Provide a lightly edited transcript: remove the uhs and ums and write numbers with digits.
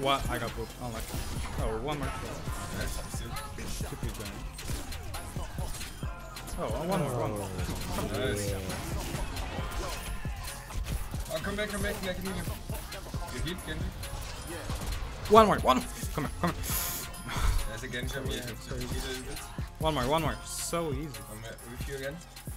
What? I got booped. I don't like that. Oh, one more. Oh, one more. Nice. Oh, come back. I can heal you. You heal, can you? One more. Come on. There's a Genji on me. One more. So easy. I'm with you again.